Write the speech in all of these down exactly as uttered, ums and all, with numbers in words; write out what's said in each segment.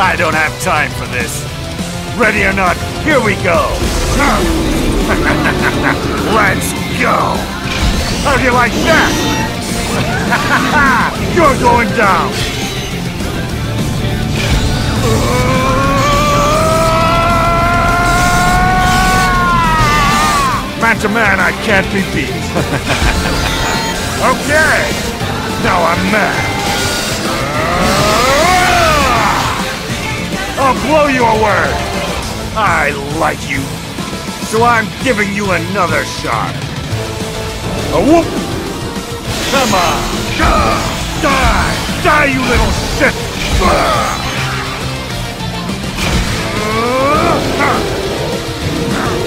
I don't have time for this. Ready or not, here we go. Let's go. How do you like that? You're going down. Man to man, I can't be beat. Okay. Now I'm mad. I'll blow you away! I like you, so I'm giving you another shot. A whoop! Come on! Die! Die, you little shit!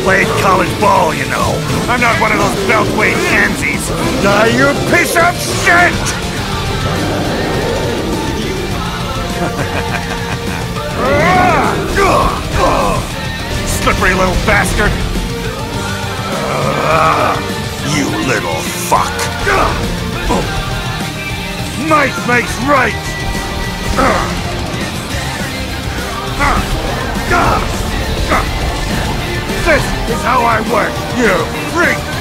Played college ball, you know. I'm not one of those beltweight pansies. Die, you piece of shit! Slippery little bastard! Uh, you little fuck! Uh, oh. Might makes right! Uh. Uh. Uh. Uh. This is how I work, you freak!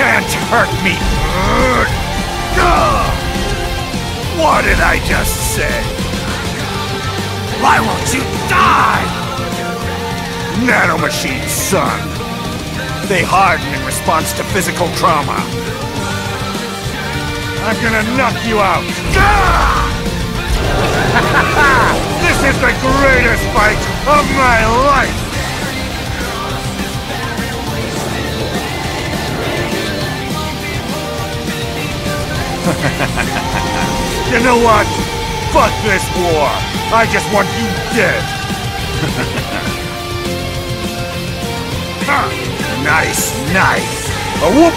Can't hurt me! What did I just say? Why won't you die? Nanomachines, son. They harden in response to physical trauma. I'm gonna knock you out. This is the greatest fight of my life! You know what? Fuck this war! I just want you dead! Nice knife! A whoop!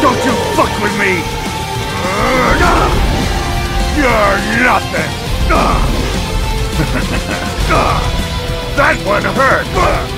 Don't you fuck with me! You're nothing! That one hurt!